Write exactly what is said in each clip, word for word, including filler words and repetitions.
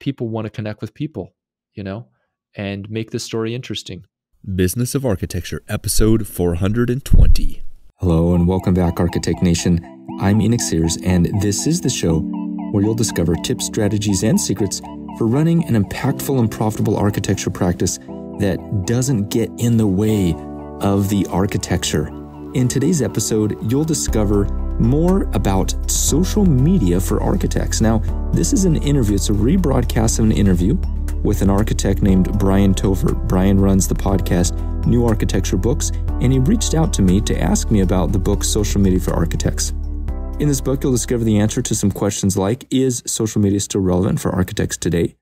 people want to connect with people, you know, and make this story interesting. Business of Architecture, episode four hundred twenty. Hello and welcome back, Architect Nation. I'm Enoch Sears, and this is the show where you'll discover tips, strategies, and secrets for running an impactful and profitable architecture practice that doesn't get in the way of the architecture. In today's episode, you'll discover more about social media for architects. Now, this is an interview. It's a rebroadcast of an interview with an architect named Bryan Toepfer. Bryan runs the podcast New Architecture Books, and he reached out to me to ask me about the book Social Media for Architects. In this book, you'll discover the answer to some questions like, is social media still relevant for architects today?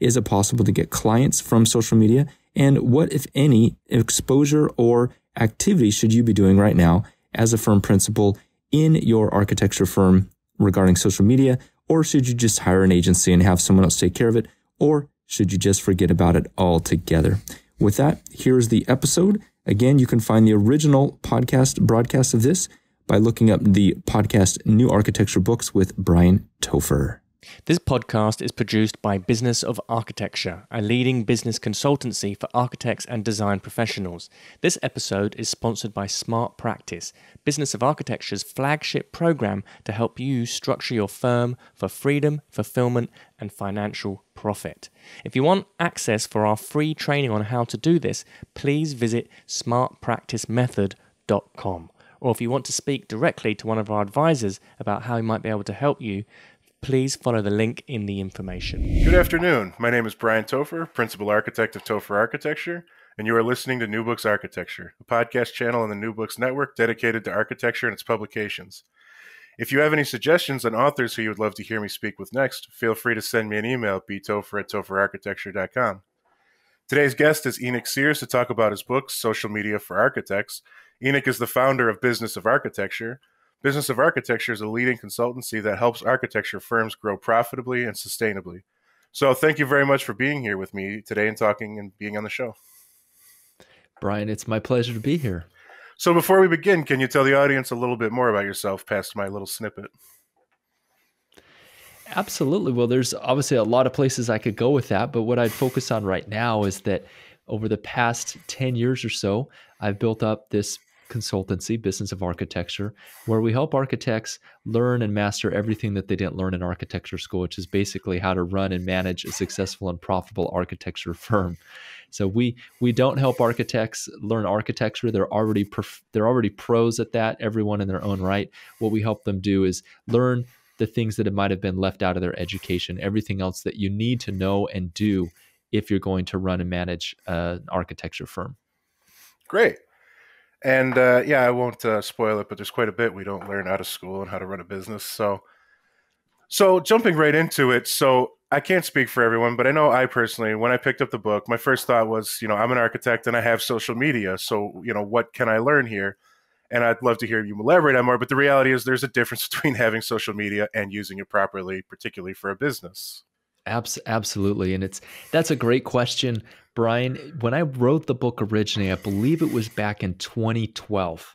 Is it possible to get clients from social media? And what, if any, exposure or activity should you be doing right now as a firm principal in your architecture firm regarding social media? Or should you just hire an agency and have someone else take care of it? Or should you just forget about it altogether? With that, here's the episode. Again, you can find the original podcast broadcast of this by looking up the podcast New Architecture Books with Bryan Toepfer. This podcast is produced by Business of Architecture, a leading business consultancy for architects and design professionals. This episode is sponsored by Smart Practice, Business of Architecture's flagship program to help you structure your firm for freedom, fulfillment, and financial profit. If you want access for our free training on how to do this, please visit smart practice method dot com. Or if you want to speak directly to one of our advisors about how he might be able to help you, please follow the link in the information. Good afternoon. My name is Bryan Toepfer, Principal Architect of Toepfer Architecture, and you are listening to New Books Architecture, a podcast channel on the New Books Network dedicated to architecture and its publications. If you have any suggestions on authors who you would love to hear me speak with next, feel free to send me an email at b toepfer at toepfer architecture dot com. Today's guest is Enoch Sears to talk about his book, Social Media for Architects. Enoch is the founder of Business of Architecture. Business of Architecture is a leading consultancy that helps architecture firms grow profitably and sustainably. So thank you very much for being here with me today and talking and being on the show. Bryan, it's my pleasure to be here. So before we begin, can you tell the audience a little bit more about yourself past my little snippet? Absolutely. Well, there's obviously a lot of places I could go with that, but what I'd focus on right now is that over the past ten years or so, I've built up this consultancy, Business of Architecture, where we help architects learn and master everything that they didn't learn in architecture school, which is basically how to run and manage a successful and profitable architecture firm. So we we don't help architects learn architecture. They're already prof they're already pros at that, everyone in their own right. What we help them do is learn the things that might have been left out of their education, everything else that you need to know and do if you're going to run and manage uh, an architecture firm. Great. And uh, yeah, I won't uh, spoil it, but there's quite a bit we don't learn out of school and how to run a business. So, so jumping right into it. So I can't speak for everyone, but I know I personally, when I picked up the book, my first thought was, you know, I'm an architect and I have social media. So, you know, what can I learn here? And I'd love to hear you elaborate on more, but the reality is there's a difference between having social media and using it properly, particularly for a business. Abs absolutely. And it's, that's a great question, Bryan. When I wrote the book originally, I believe it was back in twenty twelve.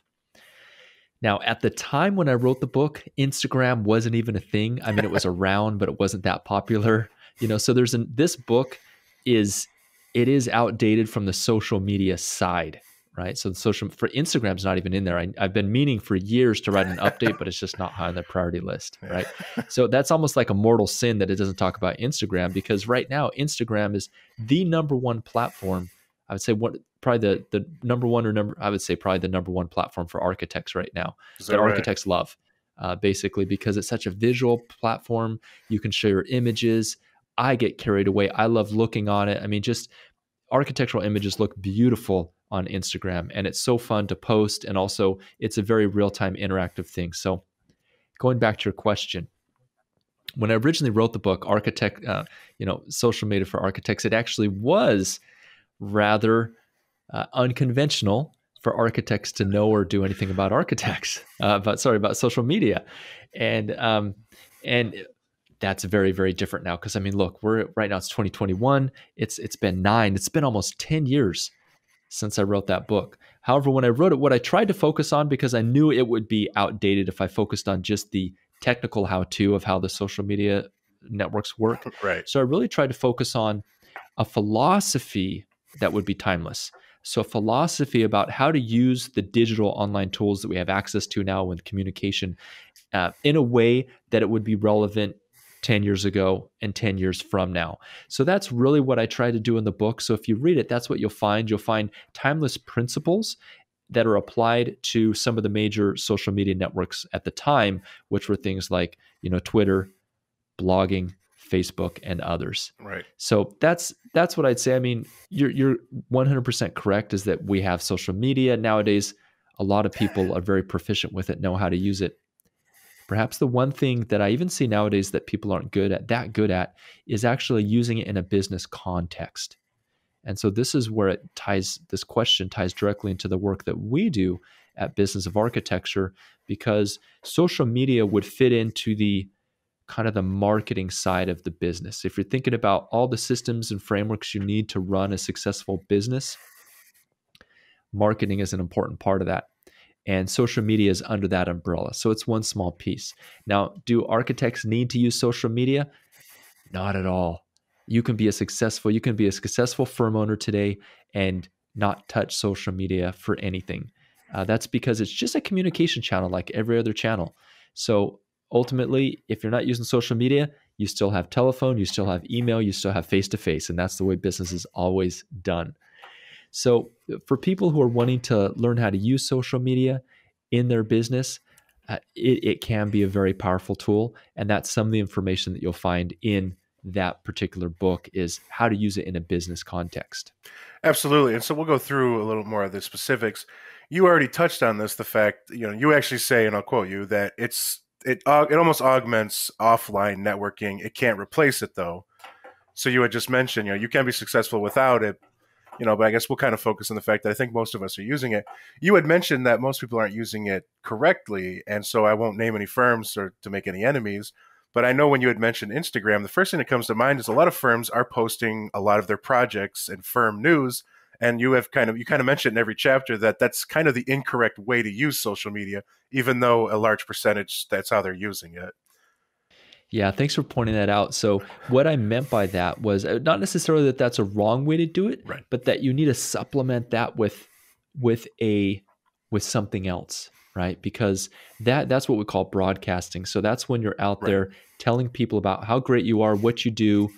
Now, at the time when I wrote the book, Instagram wasn't even a thing. I mean, it was around, but it wasn't that popular, you know? So there's an, this book is, it is outdated from the social media side, right? So the social, for Instagram's not even in there. I, I've been meaning for years to write an update, but it's just not high on the priority list, right? So that's almost like a mortal sin that it doesn't talk about Instagram, because right now Instagram is the number one platform. I would say what probably the, the number one or number, I would say probably the number one platform for architects right now that, that right? architects love, uh, basically, because it's such a visual platform. You can show your images. I get carried away. I love looking on it. I mean, just architectural images look beautiful on Instagram, and it's so fun to post, and also it's a very real-time interactive thing. So going back to your question, when I originally wrote the book, architect, uh, you know, Social Media for Architects, it actually was rather uh, unconventional for architects to know or do anything about architects, uh, about, sorry, about social media. And, um, and that's very, very different now. Cause I mean, look, we're right now it's twenty twenty-one. It's, it's been nine, it's been almost ten years since I wrote that book. However, when I wrote it, what I tried to focus on, because I knew it would be outdated if I focused on just the technical how-to of how the social media networks work. Right. So I really tried to focus on a philosophy that would be timeless. So a philosophy about how to use the digital online tools that we have access to now with communication uh, in a way that it would be relevant ten years ago and ten years from now. So that's really what I try to do in the book. So if you read it, that's what you'll find. You'll find timeless principles that are applied to some of the major social media networks at the time, which were things like, you know, Twitter, blogging, Facebook, and others. Right. So that's that's what I'd say. I mean, you're you're one hundred percent correct, is that we have social media nowadays. A lot of people are very proficient with it, know how to use it. Perhaps the one thing that I even see nowadays that people aren't good at, that good at, is actually using it in a business context. And so this is where it ties, this question ties directly into the work that we do at Business of Architecture, because social media would fit into the kind of the marketing side of the business. If you're thinking about all the systems and frameworks you need to run a successful business, marketing is an important part of that. And social media is under that umbrella. So it's one small piece. Now, do architects need to use social media? Not at all. You can be a successful, you can be a successful firm owner today and not touch social media for anything. Uh, that's because it's just a communication channel like every other channel. So ultimately, if you're not using social media, you still have telephone, you still have email, you still have face-to-face, and that's the way business is always done. So for people who are wanting to learn how to use social media in their business, uh, it, it can be a very powerful tool. And that's some of the information that you'll find in that particular book, is how to use it in a business context. Absolutely. And so we'll go through a little more of the specifics. You already touched on this, the fact, you know, you actually say, and I'll quote you, that it's, It, it almost augments offline networking. It can't replace it, though. So you had just mentioned, you know, you can be successful without it, you know, but I guess we'll kind of focus on the fact that I think most of us are using it. You had mentioned that most people aren't using it correctly. And so I won't name any firms or to make any enemies, but I know when you had mentioned Instagram, the first thing that comes to mind is a lot of firms are posting a lot of their projects and firm news. And you have kind of, you kind of mentioned in every chapter that that's kind of the incorrect way to use social media, even though a large percentage, that's how they're using it. Yeah, thanks for pointing that out. So what I meant by that was not necessarily that that's a wrong way to do it, right, but that you need to supplement that with, with a, with something else, right? Because that, that's what we call broadcasting. So that's when you're out right. there telling people about how great you are, what you do.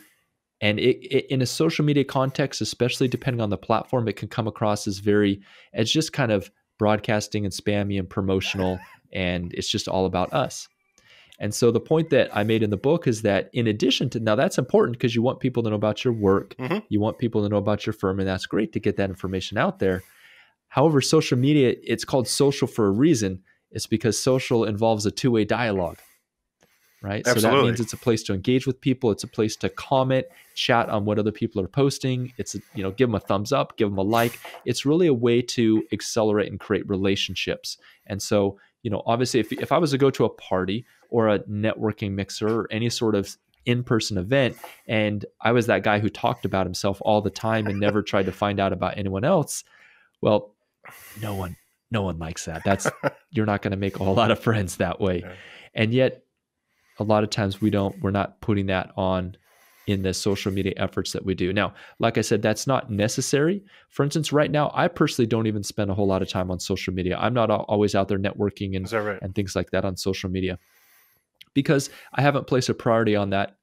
And it, it, in a social media context, especially depending on the platform, it can come across as very, it's just kind of broadcasting and spammy and promotional, and it's just all about us. And so the point that I made in the book is that in addition to, now that's important because you want people to know about your work, mm-hmm. you want people to know about your firm, and that's great to get that information out there. However, social media, it's called social for a reason. It's because social involves a two-way dialogue. Right. Absolutely. So that means it's a place to engage with people. It's a place to comment, chat on what other people are posting. It's, you know, give them a thumbs up, give them a like. It's really a way to accelerate and create relationships. And so, you know, obviously if, if I was to go to a party or a networking mixer or any sort of in-person event, and I was that guy who talked about himself all the time and never tried to find out about anyone else, well, no one, no one likes that. That's, you're not going to make a whole lot of friends that way. Yeah. And yet, a lot of times we don't, we're not putting that on in the social media efforts that we do. Now, like I said, that's not necessary. For instance, right now, I personally don't even spend a whole lot of time on social media. I'm not always out there networking and, Is that right? and things like that on social media, because I haven't placed a priority on that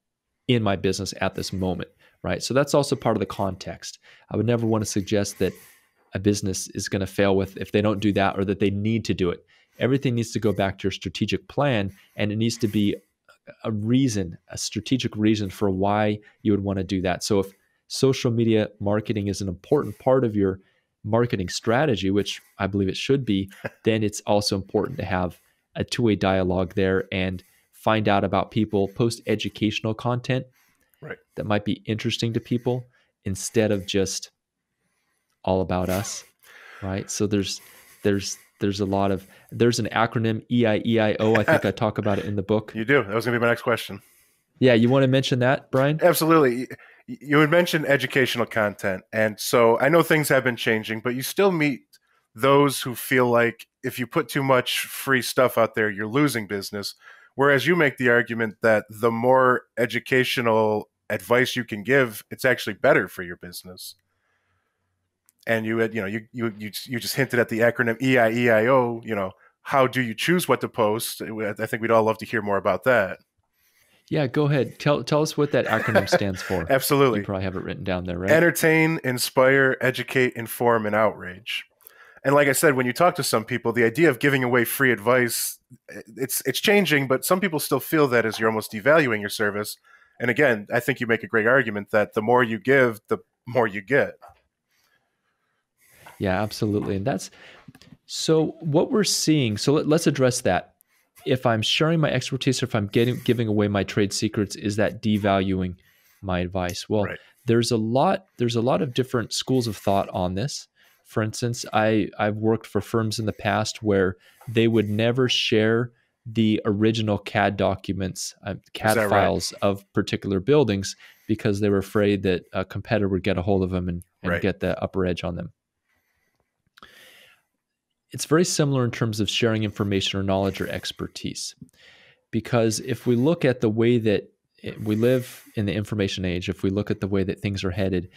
in my business at this moment, right? So that's also part of the context. I would never want to suggest that a business is going to fail with if they don't do that, or that they need to do it. Everything needs to go back to your strategic plan, and it needs to be a reason, a strategic reason for why you would want to do that. So if social media marketing is an important part of your marketing strategy, which I believe it should be, then it's also important to have a two-way dialogue there and find out about people, post educational content right. that might be interesting to people instead of just all about us, right? So there's, there's, There's a lot of, there's an acronym, E I E I O. I think I talk about it in the book. You do. That was going to be my next question. Yeah. You want to mention that, Bryan? Absolutely. You had mentioned educational content. And so I know things have been changing, but you still meet those who feel like if you put too much free stuff out there, you're losing business. Whereas you make the argument that the more educational advice you can give, it's actually better for your business. And you had, you know, you, you, you, you just hinted at the acronym E I E I O, you know, how do you choose what to post? I think we'd all love to hear more about that. Yeah, go ahead. Tell tell us what that acronym stands for. Absolutely. You probably have it written down there, right? Entertain, inspire, educate, inform, and outrage. And like I said, when you talk to some people, the idea of giving away free advice, it's it's changing, but some people still feel that as you're almost devaluing your service. And again, I think you make a great argument that the more you give, the more you get. Yeah, absolutely. And that's, so what we're seeing, so let, let's address that. If I'm sharing my expertise, or if I'm getting, giving away my trade secrets, is that devaluing my advice? Well, right. there's a lot, there's a lot of different schools of thought on this. For instance, I, I've worked for firms in the past where they would never share the original C A D documents, uh, C A D files right? of particular buildings, because they were afraid that a competitor would get a hold of them and, and right. get the upper edge on them. It's very similar in terms of sharing information or knowledge or expertise, because if we look at the way that it, we live in the information age, if we look at the way that things are headed,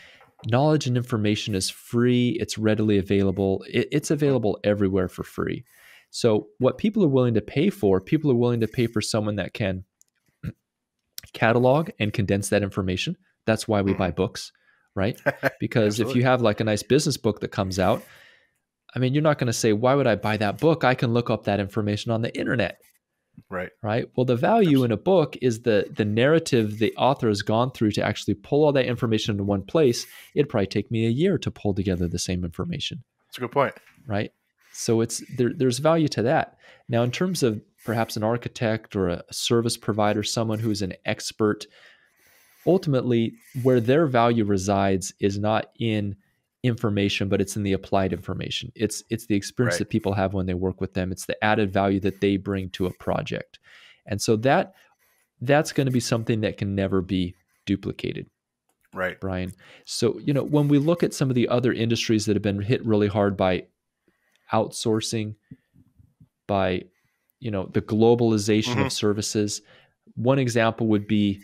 knowledge and information is free. It's readily available. It, it's available everywhere for free. So what people are willing to pay for, people are willing to pay for someone that can catalog and condense that information. That's why we buy books, right? Because if you have like a nice business book that comes out, I mean, you're not going to say, why would I buy that book? I can look up that information on the internet. Right. Right. Well, the value in a book is the the narrative the author has gone through to actually pull all that information into one place. It'd probably take me a year to pull together the same information. That's a good point. Right. So it's there, there's value to that. Now, in terms of perhaps an architect or a service provider, someone who's an expert, ultimately where their value resides is not in information, but it's in the applied information. It's it's the experience right. that people have when they work with them. It's the added value that they bring to a project. And so that that's going to be something that can never be duplicated. Right, Brian. So, you know, when we look at some of the other industries that have been hit really hard by outsourcing, by, you know, the globalization mm-hmm. of services, one example would be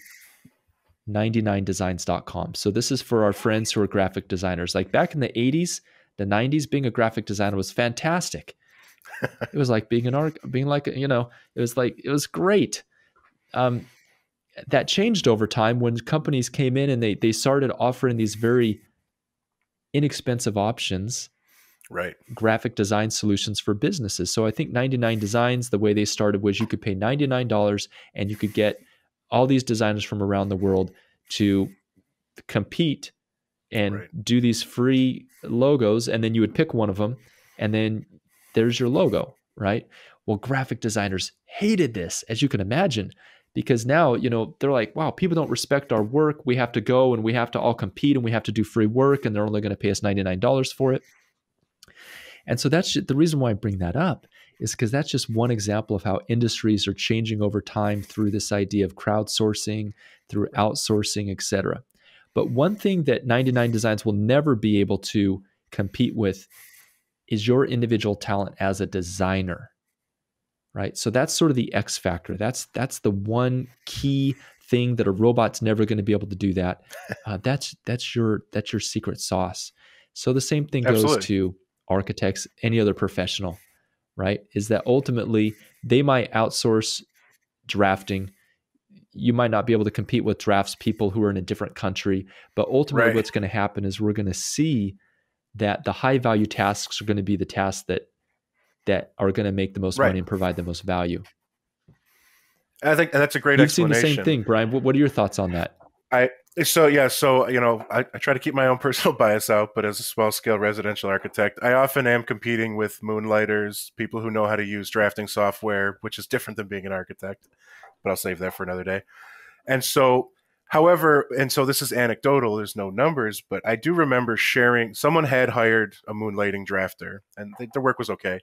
ninety-nine designs dot com. So this is for our friends who are graphic designers. Like back in the eighties, the nineties, being a graphic designer was fantastic. It was like being an art, being like, you know, it was like, it was great. Um, that changed over time when companies came in and they, they started offering these very inexpensive options, right? Graphic design solutions for businesses. So I think ninety-nine designs, the way they started was you could pay ninety-nine dollars and you could get all these designers from around the world to compete and right. do these free logos. And then you would pick one of them and then there's your logo, right? Well, graphic designers hated this, as you can imagine, because now, you know, they're like, wow, people don't respect our work. We have to go and we have to all compete and we have to do free work and they're only going to pay us ninety-nine dollars for it. And so that's the reason why I bring that up, is because that's just one example of how industries are changing over time through this idea of crowdsourcing, through outsourcing, et cetera. But one thing that ninety-nine designs will never be able to compete with is your individual talent as a designer, right? So that's sort of the X factor. That's, that's the one key thing that a robot's never going to be able to do that. Uh, that's, that's, your, that's your secret sauce. So the same thing Absolutely. Goes to architects, any other professional, right? Is that ultimately they might outsource drafting. You might not be able to compete with drafts people who are in a different country, but ultimately right. what's going to happen is we're going to see that the high value tasks are going to be the tasks that, that are going to make the most right. money and provide the most value. I think that's a great You've explanation. You've seen the same thing, Brian. What, what are your thoughts on that? I, So, yeah, so, you know, I, I try to keep my own personal bias out, but as a small-scale residential architect, I often am competing with moonlighters, people who know how to use drafting software, which is different than being an architect, but I'll save that for another day. And so, however, and so this is anecdotal, there's no numbers, but I do remember sharing, someone had hired a moonlighting drafter, and the, the work was okay.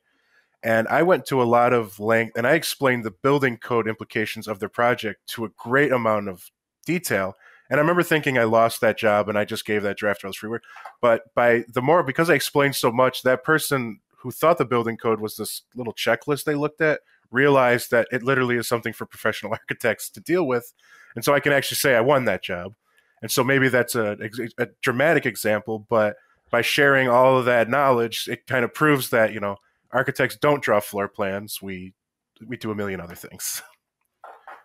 And I went to a lot of length, and I explained the building code implications of their project to a great amount of detail. And I remember thinking I lost that job and I just gave that drafter all this free work. But by the more, because I explained so much, that person who thought the building code was this little checklist they looked at realized that it literally is something for professional architects to deal with. And so I can actually say I won that job. And so maybe that's a, a dramatic example, but by sharing all of that knowledge, it kind of proves that, you know, architects don't draw floor plans. We, we do a million other things.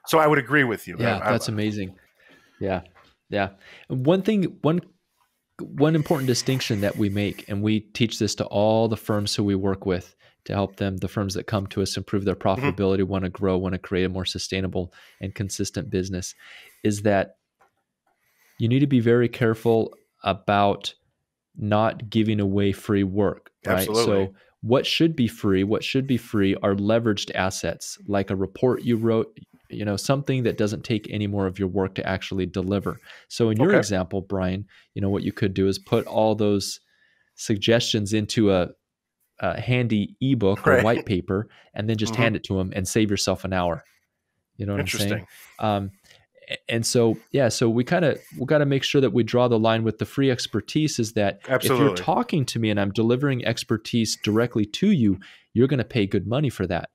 So I would agree with you. Yeah, I, that's I, amazing. Yeah. Yeah. One thing, one, one important distinction that we make, and we teach this to all the firms who we work with to help them, the firms that come to us, improve their profitability, mm-hmm. want to grow, want to create a more sustainable and consistent business, is that you need to be very careful about not giving away free work, right? Absolutely. So what should be free, what should be free are leveraged assets, like a report you wrote, you know, something that doesn't take any more of your work to actually deliver. So in your okay. example, Bryan, you know, what you could do is put all those suggestions into a, a handy ebook right. or white paper, and then just mm-hmm. hand it to them and save yourself an hour. You know what I'm saying? Um, and so, yeah, so we kind of, we got to make sure that we draw the line with the free expertise is that Absolutely. If you're talking to me and I'm delivering expertise directly to you, you're going to pay good money for that.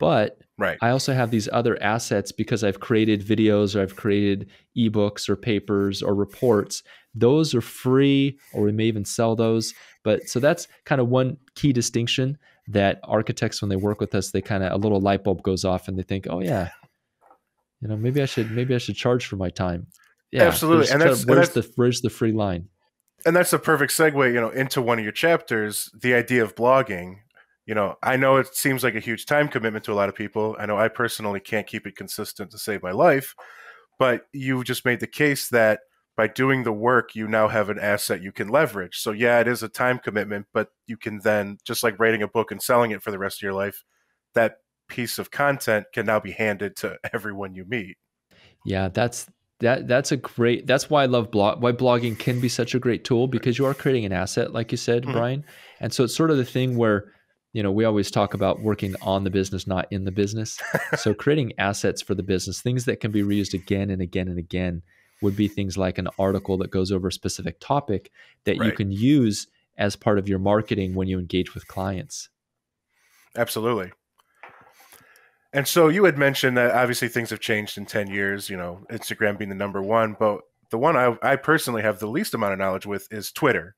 But right. I also have these other assets because I've created videos or I've created ebooks or papers or reports. Those are free, or we may even sell those. But so that's kind of one key distinction that architects, when they work with us, they kind of, a little light bulb goes off and they think, oh yeah, you know, maybe I should, maybe I should charge for my time. Yeah, absolutely. And that's, where's and that's, the, where's the free line? And that's the perfect segue, you know, into one of your chapters, the idea of blogging. You know, I know it seems like a huge time commitment to a lot of people. I know I personally can't keep it consistent to save my life, but you just made the case that by doing the work, you now have an asset you can leverage. So yeah, it is a time commitment, but you can then, just like writing a book and selling it for the rest of your life, that piece of content can now be handed to everyone you meet. Yeah, that's that. That's a great. That's why I love blog. Why blogging can be such a great tool, because you are creating an asset, like you said, mm-hmm. Bryan. And so it's sort of the thing where, you know, we always talk about working on the business, not in the business. So creating assets for the business, things that can be reused again and again and again, would be things like an article that goes over a specific topic that right. you can use as part of your marketing when you engage with clients. Absolutely. And so you had mentioned that obviously things have changed in ten years, you know, Instagram being the number one, but the one I, I personally have the least amount of knowledge with is Twitter.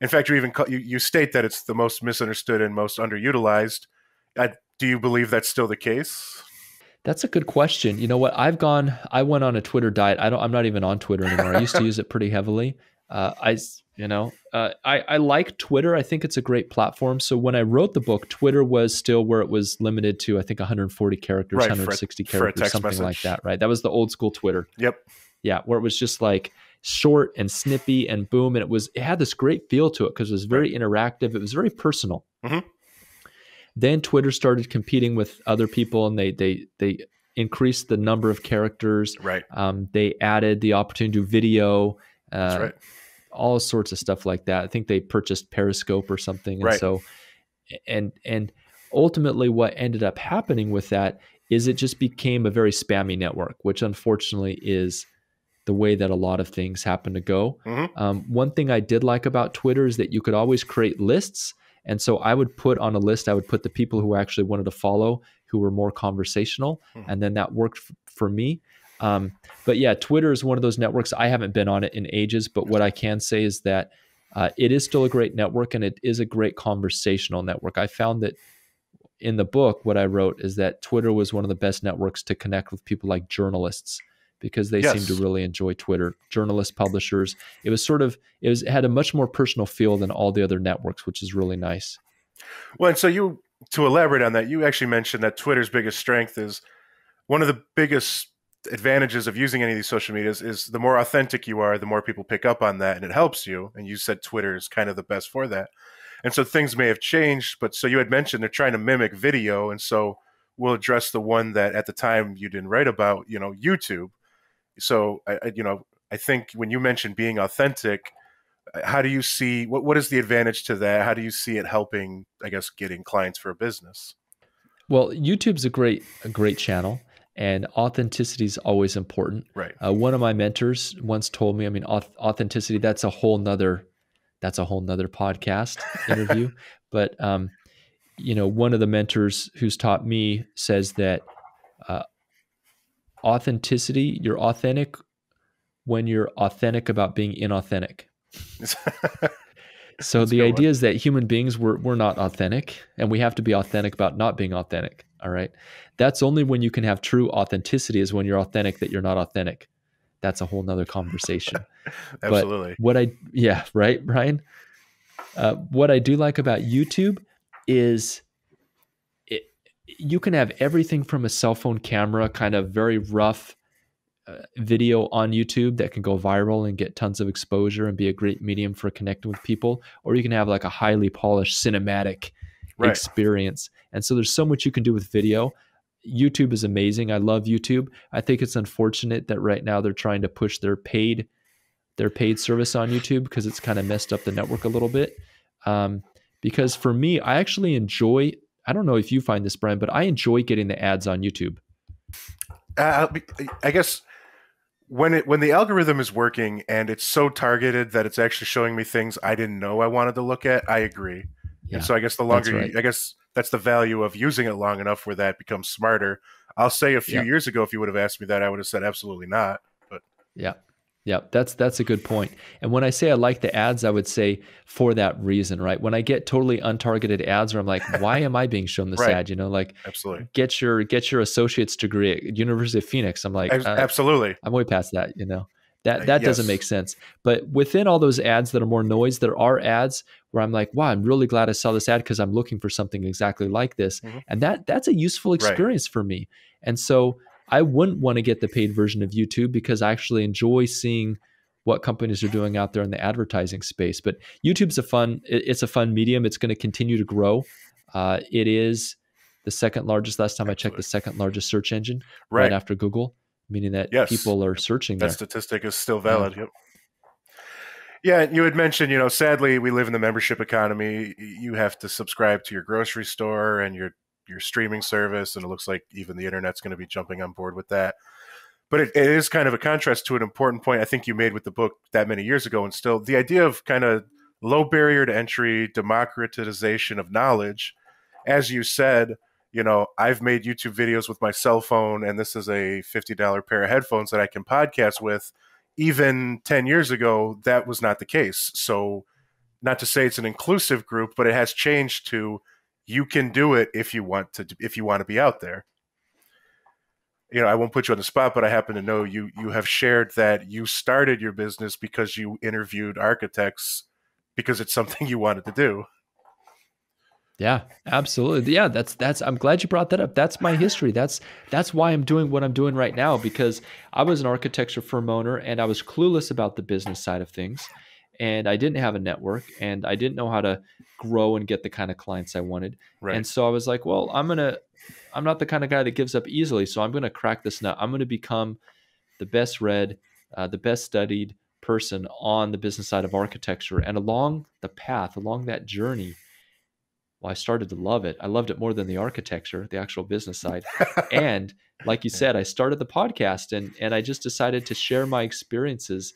In fact, you even call, you, you state that it's the most misunderstood and most underutilized. Uh, do you believe that's still the case? That's a good question. You know what? I've gone. I went on a Twitter diet. I don't. I'm not even on Twitter anymore. I used to use it pretty heavily. Uh, I, you know, uh, I I like Twitter. I think it's a great platform. So when I wrote the book, Twitter was still where it was limited to, I think, one hundred forty characters, right, one hundred sixty for a, characters, for a text something message. Like that. Right. That was the old school Twitter. Yep. Yeah, where it was just like short and snippy and boom. And it was, it had this great feel to it because it was very interactive. It was very personal. Mm-hmm. Then Twitter started competing with other people, and they, they, they increased the number of characters. Right. Um, they added the opportunity to video, uh, That's right. all sorts of stuff like that. I think they purchased Periscope or something. And right. so, and, and ultimately what ended up happening with that is it just became a very spammy network, which unfortunately is the way that a lot of things happen to go. Mm-hmm. Um, one thing I did like about Twitter is that you could always create lists. And so I would put on a list, I would put the people who I actually wanted to follow, who were more conversational. Mm-hmm. And then that worked f for me. Um, but yeah, Twitter is one of those networks. I haven't been on it in ages, but what I can say is that uh, it is still a great network, and it is a great conversational network. I found that in the book, what I wrote is that Twitter was one of the best networks to connect with people like journalists, because they yes. seem to really enjoy Twitter. Journalists, publishers, it was sort of, it, was, it had a much more personal feel than all the other networks, which is really nice. Well, and so you, to elaborate on that, you actually mentioned that Twitter's biggest strength is, one of the biggest advantages of using any of these social medias is the more authentic you are, the more people pick up on that and it helps you. And you said Twitter is kind of the best for that. And so things may have changed, but so you had mentioned they're trying to mimic video. And so we'll address the one that at the time you didn't write about, you know, YouTube. So, I, you know, I think when you mentioned being authentic, how do you see, what, what is the advantage to that? How do you see it helping, I guess, getting clients for a business? Well, YouTube's a great, a great channel, and authenticity is always important. Right. Uh, one of my mentors once told me, I mean, authenticity, that's a whole nother, that's a whole nother podcast interview, but um, you know, one of the mentors who's taught me says that uh, authenticity, you're authentic when you're authentic about being inauthentic. So the idea is that human beings, we're, we're not authentic, and we have to be authentic about not being authentic. All right. That's only when you can have true authenticity, is when you're authentic that you're not authentic. That's a whole nother conversation. Absolutely. But what I, yeah, right, Bryan? Uh, what I do like about YouTube is it, you can have everything from a cell phone camera, kind of very rough uh, video on YouTube that can go viral and get tons of exposure and be a great medium for connecting with people, or you can have like a highly polished cinematic right. experience. And so there's so much you can do with video. YouTube is amazing. I love YouTube. I think it's unfortunate that right now they're trying to push their paid their paid service on YouTube, because it's kind of messed up the network a little bit. Um, because for me, I actually enjoy, I don't know if you find this, Bryan, but I enjoy getting the ads on YouTube. Uh, I guess when it, when the algorithm is working and it's so targeted that it's actually showing me things I didn't know I wanted to look at, I agree. Yeah, and so I guess the longer, right. I guess that's the value of using it long enough where that becomes smarter. I'll say a few yeah. years ago, if you would have asked me that, I would have said absolutely not. But yeah, yeah, that's that's a good point. And when I say I like the ads, I would say for that reason, right? When I get totally untargeted ads, where I'm like, why am I being shown this right. ad? You know, like absolutely get your get your associate's degree at University of Phoenix. I'm like, uh, absolutely, I'm way past that. You know, that that yes. doesn't make sense. But within all those ads that are more noise, there are ads where I'm like, wow, I'm really glad I saw this ad because I'm looking for something exactly like this. Mm-hmm. And that that's a useful experience right. for me. And so I wouldn't want to get the paid version of YouTube, because I actually enjoy seeing what companies are doing out there in the advertising space. But YouTube's a fun, it, it's a fun medium. It's going to continue to grow. Uh, it is the second largest, last time Absolutely. I checked, the second largest search engine right, right after Google, meaning that yes. people are searching that there. That statistic is still valid, yeah. yep. Yeah, you had mentioned, you know, sadly, we live in the membership economy. You have to subscribe to your grocery store and your your streaming service, and it looks like even the internet's going to be jumping on board with that. But it, it is kind of a contrast to an important point I think you made with the book that many years ago, and still the idea of kind of low barrier to entry, democratization of knowledge. As you said, you know, I've made YouTube videos with my cell phone, and this is a fifty dollar pair of headphones that I can podcast with. Even ten years ago, that was not the case. So not to say it's an inclusive group, but it has changed to you can do it if you want to, if you want to be out there. You know, I won't put you on the spot, but I happen to know you, you have shared that you started your business because you interviewed architects because it's something you wanted to do. Yeah, absolutely. Yeah, that's that's I'm glad you brought that up. That's my history. That's that's why I'm doing what I'm doing right now, because I was an architecture firm owner and I was clueless about the business side of things, and I didn't have a network, and I didn't know how to grow and get the kind of clients I wanted. Right. And so I was like, well, I'm going to I'm not the kind of guy that gives up easily, so I'm going to crack this nut. I'm going to become the best read, uh, the best studied person on the business side of architecture. And along the path, along that journey, well, I started to love it. I loved it more than the architecture, the actual business side. And like you said, I started the podcast, and and I just decided to share my experiences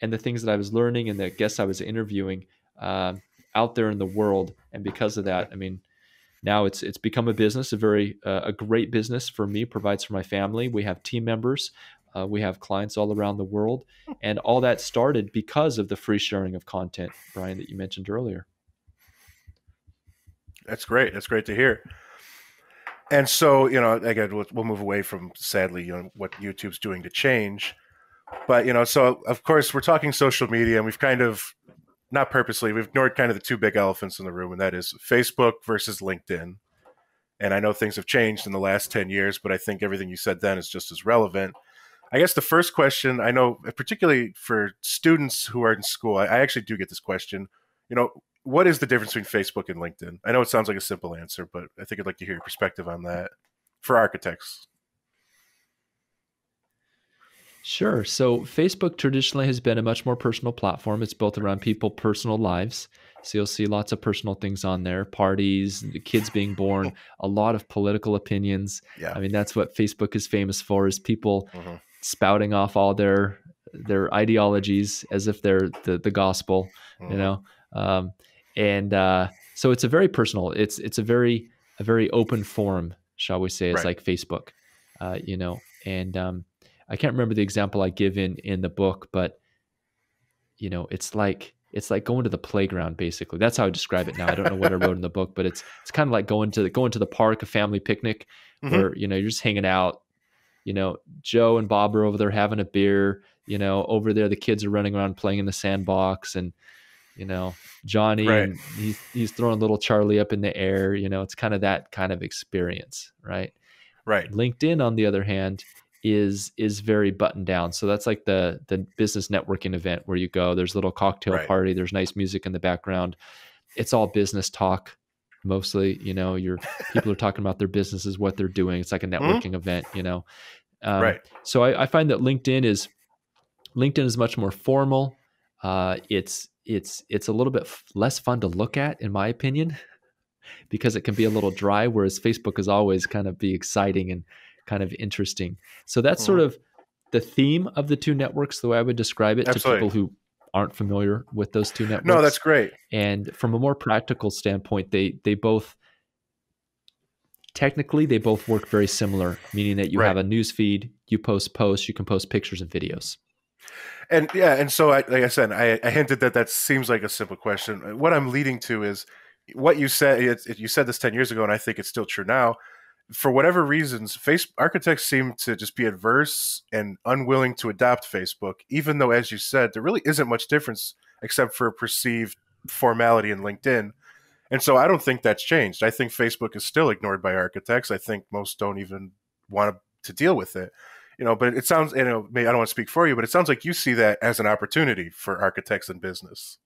and the things that I was learning and the guests I was interviewing um, out there in the world. And because of that, I mean, now it's it's become a business, a very uh, a great business for me, provides for my family. We have team members. Uh, we have clients all around the world. And all that started because of the free sharing of content, Bryan, that you mentioned earlier. That's great. That's great to hear. And so, you know, again, we'll, we'll move away from, sadly, you know, what YouTube's doing to change. But, you know, so, of course, we're talking social media, and we've kind of, not purposely, we've ignored kind of the two big elephants in the room, and that is Facebook versus LinkedIn. And I know things have changed in the last ten years, but I think everything you said then is just as relevant. I guess the first question, I know, particularly for students who are in school, I, I actually do get this question, you know, what is the difference between Facebook and LinkedIn? I know it sounds like a simple answer, but I think I'd like to hear your perspective on that for architects. Sure. So Facebook traditionally has been a much more personal platform. It's built around people's personal lives. So you'll see lots of personal things on there, parties, kids being born, a lot of political opinions. Yeah. I mean, that's what Facebook is famous for, is people mm-hmm. spouting off all their their ideologies as if they're the, the gospel, mm-hmm. you know? Um, And uh, So it's a very personal, it's it's a very, a very open forum, shall we say. It's right. like Facebook, uh, you know, and um, I can't remember the example I give in, in the book, but you know, it's like, it's like going to the playground, basically. That's how I describe it now. I don't know what I wrote in the book, but it's, it's kind of like going to the, going to the park, a family picnic mm-hmm. where, you know, you're just hanging out, you know, Joe and Bob are over there having a beer, you know, over there, the kids are running around playing in the sandbox, and, you know, Johnny, right. and he's, he's throwing little Charlie up in the air, you know, it's kind of that kind of experience. Right. Right. LinkedIn, on the other hand, is, is very buttoned down. So that's like the, the business networking event where you go, there's a little cocktail right. party, there's nice music in the background. It's all business talk. Mostly, you know, your people are talking about their businesses, what they're doing. It's like a networking mm-hmm. event, you know? Um, right. So I, I find that LinkedIn is, LinkedIn is much more formal. Uh, it's, it's, it's a little bit less fun to look at, in my opinion, because it can be a little dry, whereas Facebook is always kind of be exciting and kind of interesting. So that's mm. sort of the theme of the two networks, the way I would describe it Absolutely. To people who aren't familiar with those two networks. No, that's great. And from a more practical standpoint, they, they both, technically, they both work very similar, meaning that you right. have a news feed, you post posts, you can post pictures and videos. And yeah, and so I, like I said, I, I hinted that that seems like a simple question. What I'm leading to is what you said. It, it, you said this ten years ago, and I think it's still true now. For whatever reasons, face, architects seem to just be adverse and unwilling to adopt Facebook, even though, as you said, there really isn't much difference except for perceived formality in LinkedIn. And so I don't think that's changed. I think Facebook is still ignored by architects. I think most don't even want to deal with it. You know, but it sounds, you know, I don't want to speak for you, but it sounds like you see that as an opportunity for architects and business.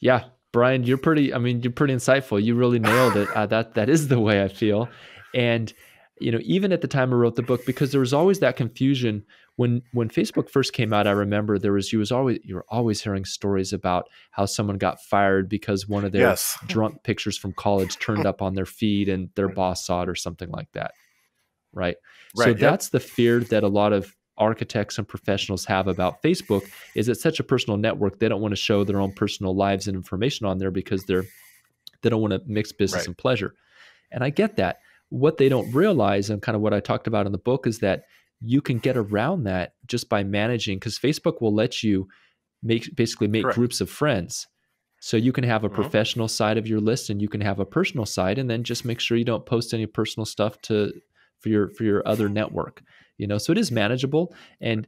Yeah, Bryan, you're pretty, I mean, you're pretty insightful. You really nailed it. Uh, that that is the way I feel. And, you know, even at the time I wrote the book, because there was always that confusion when, when Facebook first came out, I remember there was, you was always, you were always hearing stories about how someone got fired because one of their yes. drunk pictures from college turned up on their feed and their boss saw it or something like that. Right. right. So yep. that's the fear that a lot of architects and professionals have about Facebook, is it's such a personal network. They don't want to show their own personal lives and information on there because they're, they don't want to mix business right. and pleasure. And I get that. What they don't realize, and kind of what I talked about in the book, is that you can get around that just by managing, because Facebook will let you make basically make Correct. Groups of friends. So you can have a professional mm-hmm. side of your list and you can have a personal side, and then just make sure you don't post any personal stuff to for your for your other network, you know. So it is manageable, and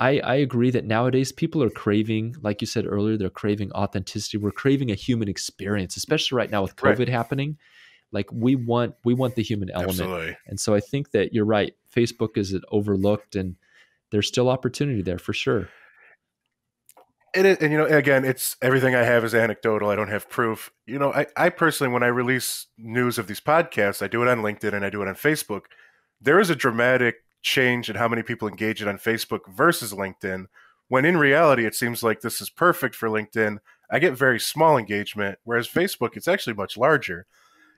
I, I agree that nowadays people are craving, like you said earlier, they're craving authenticity. We're craving a human experience, especially right now with COVID right. happening. Like we want we want the human element, Absolutely. And so I think that you're right. Facebook is overlooked, and there's still opportunity there for sure. And, it, and, you know, again, it's everything I have is anecdotal. I don't have proof. You know, I, I personally, when I release news of these podcasts, I do it on LinkedIn and I do it on Facebook. There is a dramatic change in how many people engage it on Facebook versus LinkedIn, when in reality, it seems like this is perfect for LinkedIn. I get very small engagement, whereas Facebook, it's actually much larger.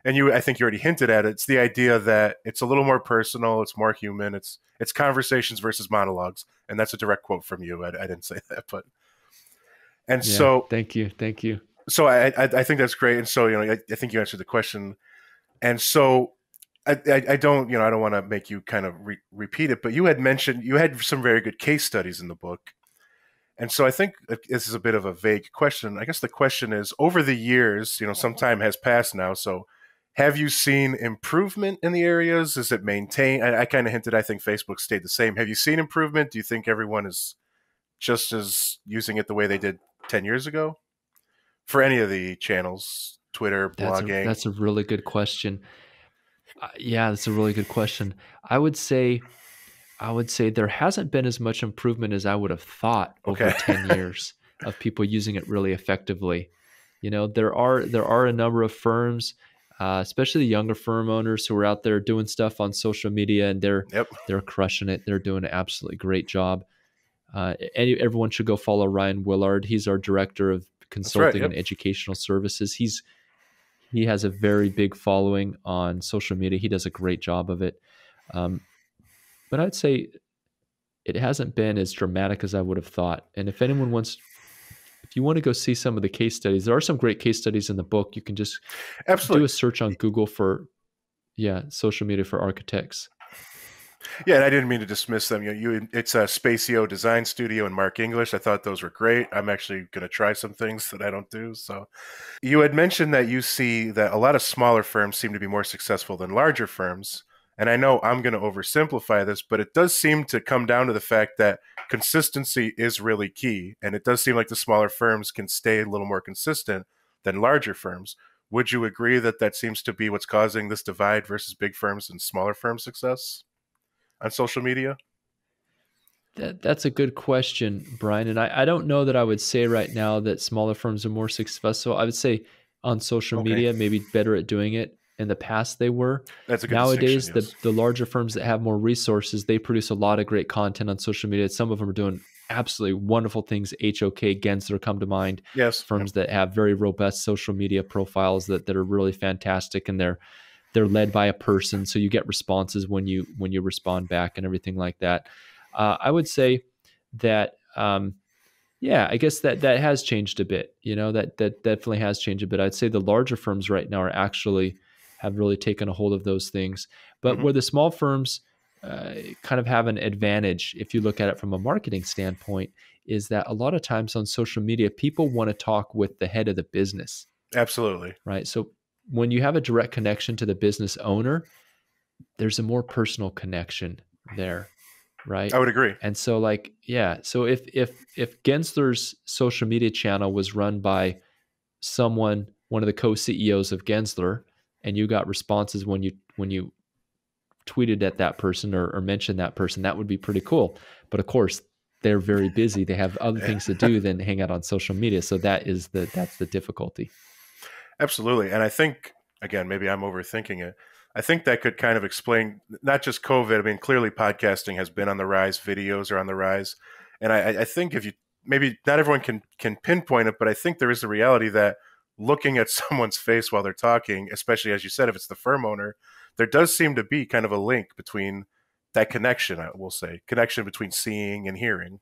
And you, I think you already hinted at it. It's the idea that it's a little more personal, it's more human, it's it's conversations versus monologues. And that's a direct quote from you. I, I didn't say that, but... And yeah, so thank you. Thank you. So I, I, I think that's great. And so, you know, I, I think you answered the question. And so I, I, I don't, you know, I don't want to make you kind of re repeat it, but you had mentioned you had some very good case studies in the book. And so I think this is a bit of a vague question. I guess the question is, over the years, you know, some time has passed now. So have you seen improvement in the areas? Is it maintained? I, I kind of hinted, I think Facebook stayed the same. Have you seen improvement? Do you think everyone is just as using it the way they did ten years ago for any of the channels, Twitter, that's blogging? A, that's a really good question. Uh, yeah, that's a really good question. I would say, I would say there hasn't been as much improvement as I would have thought okay. over ten years of people using it really effectively. You know, there are, there are a number of firms, uh, especially the younger firm owners, who are out there doing stuff on social media, and they're, yep. they're crushing it. They're doing an absolutely great job. Uh, any, everyone should go follow Ryan Willard. He's our director of consulting right, yep. and educational services. He's, he has a very big following on social media. He does a great job of it. Um, but I'd say it hasn't been as dramatic as I would have thought. And if anyone wants if you want to go see some of the case studies, there are some great case studies in the book. You can just Absolutely. do a search on Google for, yeah, Social Media for Architects. Yeah, and I didn't mean to dismiss them. You, you, it's a Spacio Design Studio and Mark English. I thought those were great. I'm actually going to try some things that I don't do. So, you had mentioned that you see that a lot of smaller firms seem to be more successful than larger firms. And I know I'm going to oversimplify this, but it does seem to come down to the fact that consistency is really key. And it does seem like the smaller firms can stay a little more consistent than larger firms. Would you agree that that seems to be what's causing this divide versus big firms and smaller firm success on social media? That, that's a good question, Brian. And I, I don't know that I would say right now that smaller firms are more successful. I would say on social okay. media, maybe better at doing it. In the past, they were. That's a good Nowadays, yes. the, the larger firms that have more resources, they produce a lot of great content on social media. Some of them are doing absolutely wonderful things. H O K, Gensler come to mind. Yes. Firms yep. that have very robust social media profiles that, that are really fantastic, and they're they're led by a person. So you get responses when you when you respond back and everything like that. Uh, I would say that, um, yeah, I guess that that has changed a bit. You know, that that definitely has changed a bit. I'd say the larger firms right now are actually... have really taken a hold of those things. But mm-hmm. where the small firms uh, kind of have an advantage, if you look at it from a marketing standpoint, is that a lot of times on social media, people want to talk with the head of the business. Absolutely. Right. So when you have a direct connection to the business owner, there's a more personal connection there. Right. I would agree. And so like, yeah. So if, if, if Gensler's social media channel was run by someone, one of the co-C E Os of Gensler, and you got responses when you when you tweeted at that person or, or mentioned that person, that would be pretty cool. But of course, they're very busy. They have other things to do than hang out on social media. So that is the that's the difficulty. Absolutely. And I think, again, maybe I'm overthinking it. I think that could kind of explain not just COVID. I mean, clearly podcasting has been on the rise. Videos are on the rise. And I, I think if you maybe not everyone can can pinpoint it, but I think there is the reality that looking at someone's face while they're talking, especially as you said, if it's the firm owner, there does seem to be kind of a link between that connection, I will say, connection between seeing and hearing.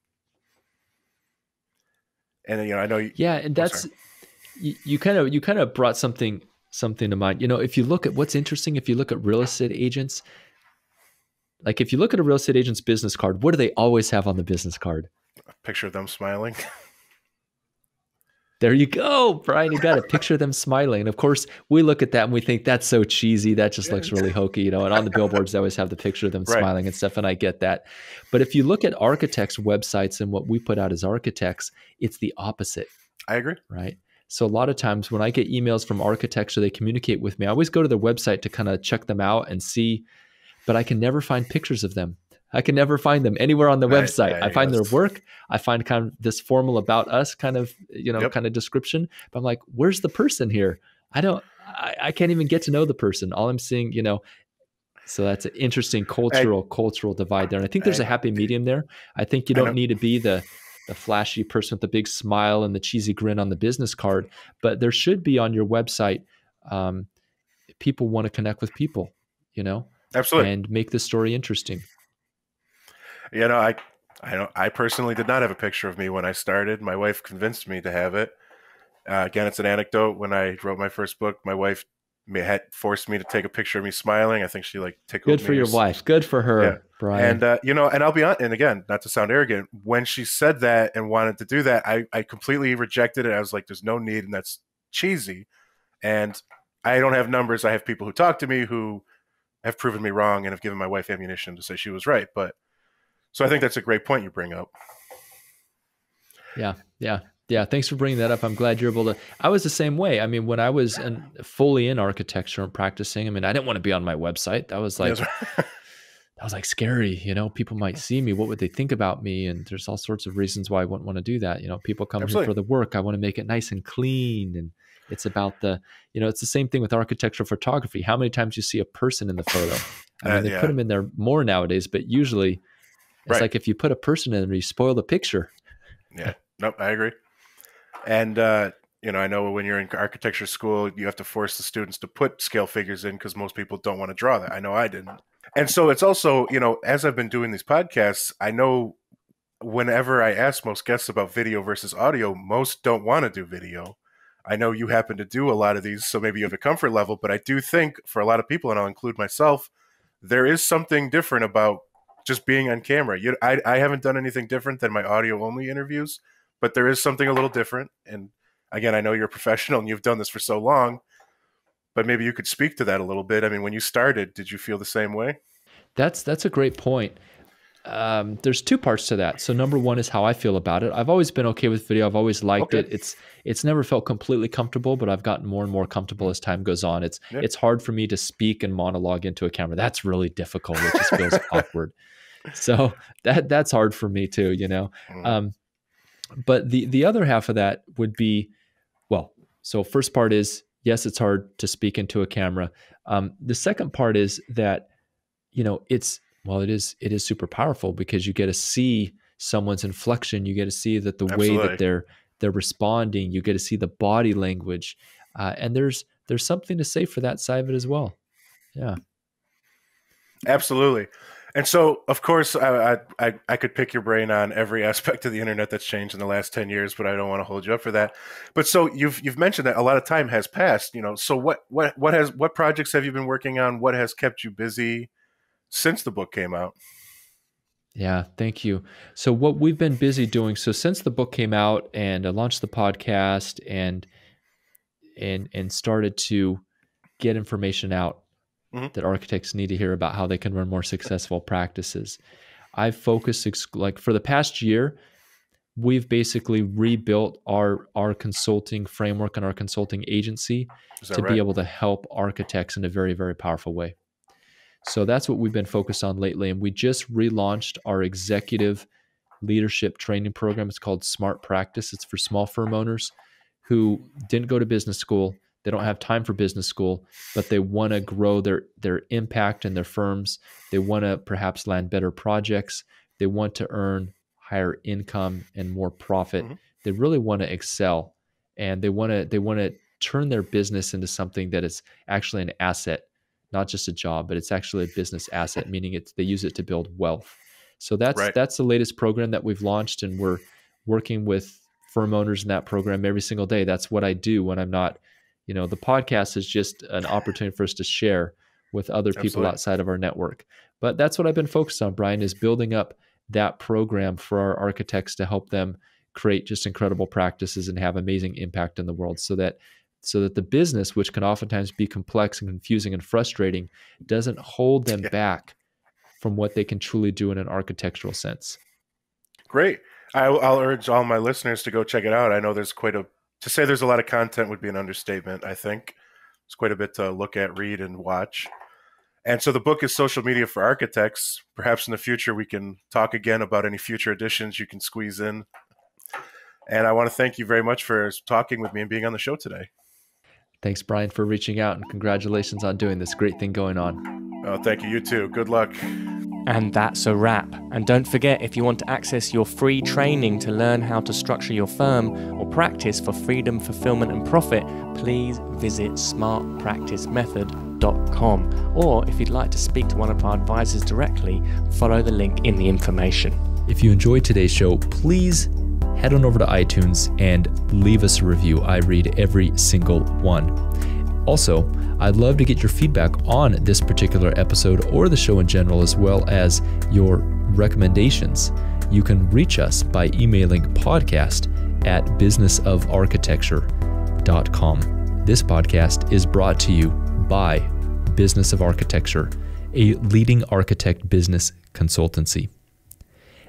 And, you know, I know. You, yeah. And that's, you, you kind of, you kind of brought something, something to mind. You know, if you look at what's interesting, if you look at real estate agents, like if you look at a real estate agent's business card, what do they always have on the business card? A picture of them smiling. There you go, Brian. You got to picture them smiling. And of course, we look at that and we think that's so cheesy. That just looks really hokey, you know. And on the billboards, they always have the picture of them right. smiling and stuff. And I get that. But if you look at architects' websites and what we put out as architects, it's the opposite. I agree. Right. So a lot of times when I get emails from architects or they communicate with me, I always go to their website to kind of check them out and see, but I can never find pictures of them. I can never find them anywhere on the right, website. Right, I find yes. their work. I find kind of this formal about us kind of, you know, yep. kind of description. But I'm like, where's the person here? I don't, I, I can't even get to know the person. All I'm seeing, you know, so that's an interesting cultural, I, cultural divide there. And I think there's I, a happy medium there. I think you don't, don't need to be the, the flashy person with the big smile and the cheesy grin on the business card, but there should be on your website. Um, people want to connect with people, you know, absolutely, and make the story interesting. You know, I, I don't, I personally did not have a picture of me when I started. My wife convinced me to have it. Uh, again, it's an anecdote. When I wrote my first book, my wife had forced me to take a picture of me smiling. I think she like tickled me. Good for your wife. Good for her, yeah. Brian. And uh, you know, and I'll be honest. And again, not to sound arrogant, when she said that and wanted to do that, I, I completely rejected it. I was like, "There's no need," and that's cheesy. And I don't have numbers. I have people who talk to me who have proven me wrong and have given my wife ammunition to say she was right, but. So I think that's a great point you bring up. Yeah, yeah, yeah. Thanks for bringing that up. I'm glad you're able to. I was the same way. I mean, when I was in, fully in architecture and practicing, I mean, I didn't want to be on my website. That was like, that was like scary. You know, people might see me. What would they think about me? And there's all sorts of reasons why I wouldn't want to do that. You know, people come Absolutely. here for the work. I want to make it nice and clean. And it's about the, you know, it's the same thing with architectural photography. How many times you see a person in the photo? I mean, uh, they yeah. put them in there more nowadays, but usually. It's right. like if you put a person in there, you spoil the picture. Yeah. Nope. I agree. And, uh, you know, I know when you're in architecture school, you have to force the students to put scale figures in because most people don't want to draw that. I know I didn't. And so it's also, you know, as I've been doing these podcasts, I know whenever I ask most guests about video versus audio, most don't want to do video. I know you happen to do a lot of these, so maybe you have a comfort level, but I do think for a lot of people, and I'll include myself, there is something different about just being on camera. You, I, I haven't done anything different than my audio-only interviews, but there is something a little different. And again, I know you're a professional and you've done this for so long, but maybe you could speak to that a little bit. I mean, when you started, did you feel the same way? That's, that's a great point. Um, there's two parts to that. So number one is how I feel about it. I've always been okay with video. I've always liked okay. it. It's, it's never felt completely comfortable, but I've gotten more and more comfortable as time goes on. It's, yeah. it's hard for me to speak and monologue into a camera. That's really difficult. It just feels awkward. So that, that's hard for me too, you know? Um, but the, the other half of that would be, well, so first part is, yes, it's hard to speak into a camera. Um, the second part is that, you know, it's, well, it is, it is super powerful because you get to see someone's inflection. You get to see that the Absolutely. way that they're, they're responding, you get to see the body language. Uh, and there's, there's something to say for that side of it as well. Yeah. Absolutely. And so of course I, I, I could pick your brain on every aspect of the internet that's changed in the last ten years, but I don't want to hold you up for that. But so you've, you've mentioned that a lot of time has passed, you know, so what, what, what has, what projects have you been working on? What has kept you busy since the book came out? Yeah, thank you. So what we've been busy doing, so since the book came out and I launched the podcast and and and started to get information out mm-hmm. that architects need to hear about how they can run more successful practices, I've focused, like for the past year, we've basically rebuilt our, our consulting framework and our consulting agency to right? be able to help architects in a very, very powerful way. So that's what we've been focused on lately. And we just relaunched our executive leadership training program. It's called Smart Practice. It's for small firm owners who didn't go to business school. They don't have time for business school, but they want to grow their, their impact in their firms. They want to perhaps land better projects. They want to earn higher income and more profit. Mm-hmm. They really want to excel, and they want to, they want to turn their business into something that is actually an asset, not just a job, but it's actually a business asset, meaning it's, they use it to build wealth. So that's, right. that's the latest program that we've launched, and we're working with firm owners in that program every single day. That's what I do when I'm not, you know, the podcast is just an opportunity for us to share with other people Absolutely. outside of our network. But that's what I've been focused on, Brian, is building up that program for our architects to help them create just incredible practices and have amazing impact in the world, so that so that the business, which can oftentimes be complex and confusing and frustrating, doesn't hold them yeah. back from what they can truly do in an architectural sense. Great. I, I'll urge all my listeners to go check it out. I know there's quite a, to say there's a lot of content would be an understatement, I think. It's quite a bit to look at, read, and watch. And so the book is Social Media for Architects. Perhaps in the future, we can talk again about any future editions you can squeeze in. And I want to thank you very much for talking with me and being on the show today. Thanks, Brian, for reaching out, and congratulations on doing this great thing going on. Oh, thank you. You too. Good luck. And that's a wrap. And don't forget, if you want to access your free training to learn how to structure your firm or practice for freedom, fulfillment, and profit, please visit smart practice method dot com. Or if you'd like to speak to one of our advisors directly, follow the link in the information. If you enjoyed today's show, please head on over to iTunes and leave us a review. I read every single one. Also, I'd love to get your feedback on this particular episode or the show in general, as well as your recommendations. You can reach us by emailing podcast at business of architecture dot com. This podcast is brought to you by Business of Architecture, a leading architect business consultancy.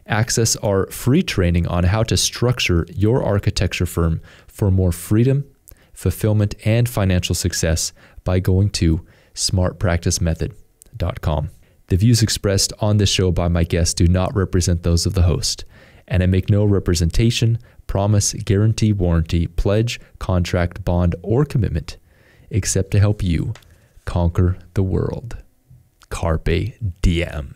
Access our free training on how to structure your architecture firm for more freedom, fulfillment, and financial success by going to smart practice method dot com. The views expressed on this show by my guests do not represent those of the host, and I make no representation, promise, guarantee, warranty, pledge, contract, bond, or commitment except to help you conquer the world. Carpe diem.